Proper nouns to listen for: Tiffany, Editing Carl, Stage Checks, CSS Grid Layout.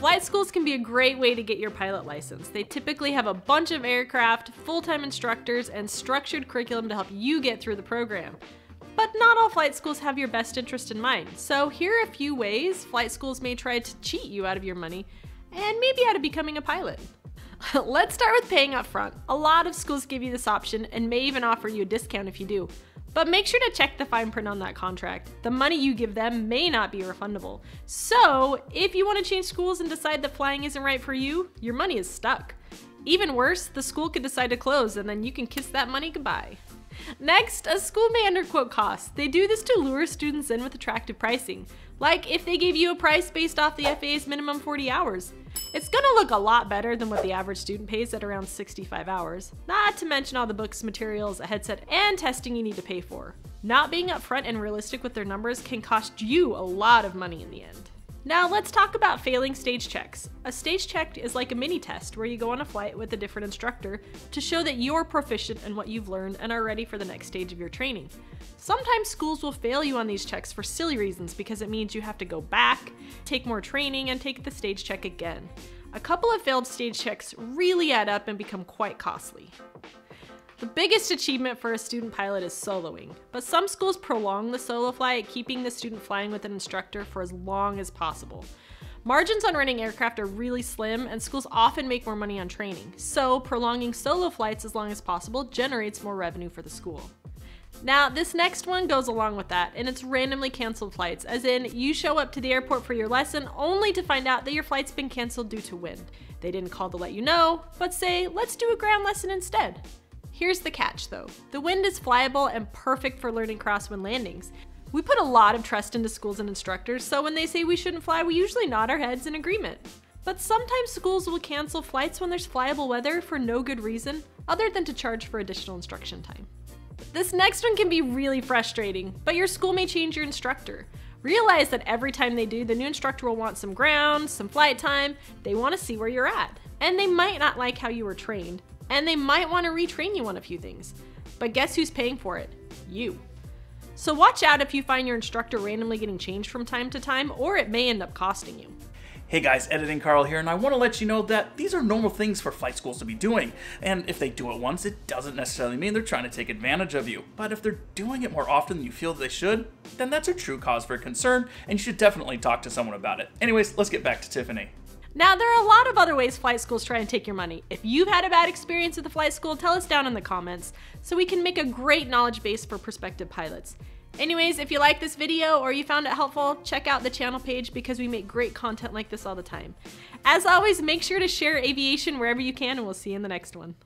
Flight schools can be a great way to get your pilot license. They typically have a bunch of aircraft, full-time instructors, and structured curriculum to help you get through the program. But not all flight schools have your best interest in mind. So here are a few ways flight schools may try to cheat you out of your money and maybe out of becoming a pilot. Let's start with paying up front. A lot of schools give you this option and may even offer you a discount if you do. But make sure to check the fine print on that contract. The money you give them may not be refundable. So if you want to change schools and decide that flying isn't right for you, your money is stuck. Even worse, the school could decide to close and then you can kiss that money goodbye. Next, a school may underquote costs. They do this to lure students in with attractive pricing, like if they gave you a price based off the FAA's minimum 40 hours. It's gonna look a lot better than what the average student pays at around 65 hours, not to mention all the books, materials, a headset, and testing you need to pay for. Not being upfront and realistic with their numbers can cost you a lot of money in the end. Now let's talk about failing stage checks. A stage check is like a mini test where you go on a flight with a different instructor to show that you're proficient in what you've learned and are ready for the next stage of your training. Sometimes schools will fail you on these checks for silly reasons because it means you have to go back, take more training, and take the stage check again. A couple of failed stage checks really add up and become quite costly. The biggest achievement for a student pilot is soloing, but some schools prolong the solo flight, keeping the student flying with an instructor for as long as possible. Margins on renting aircraft are really slim, and schools often make more money on training, so prolonging solo flights as long as possible generates more revenue for the school. Now, this next one goes along with that, and it's randomly canceled flights, as in you show up to the airport for your lesson only to find out that your flight's been canceled due to wind. They didn't call to let you know, but say, let's do a ground lesson instead. Here's the catch though. The wind is flyable and perfect for learning crosswind landings. We put a lot of trust into schools and instructors, so when they say we shouldn't fly, we usually nod our heads in agreement. But sometimes schools will cancel flights when there's flyable weather for no good reason, other than to charge for additional instruction time. This next one can be really frustrating, but your school may change your instructor. Realize that every time they do, the new instructor will want some ground, some flight time, they want to see where you're at, and they might not like how you were trained. And they might want to retrain you on a few things. But guess who's paying for it? You. So watch out if you find your instructor randomly getting changed from time to time, or it may end up costing you. Hey guys, Editing Carl here, and I want to let you know that these are normal things for flight schools to be doing. And if they do it once, it doesn't necessarily mean they're trying to take advantage of you. But if they're doing it more often than you feel they should, then that's a true cause for concern, and you should definitely talk to someone about it. Anyways, let's get back to Tiffany. Now, there are a lot of other ways flight schools try and take your money. If you've had a bad experience with a flight school, tell us down in the comments so we can make a great knowledge base for prospective pilots. Anyways, if you like this video or you found it helpful, check out the channel page because we make great content like this all the time. As always, make sure to share aviation wherever you can, and we'll see you in the next one.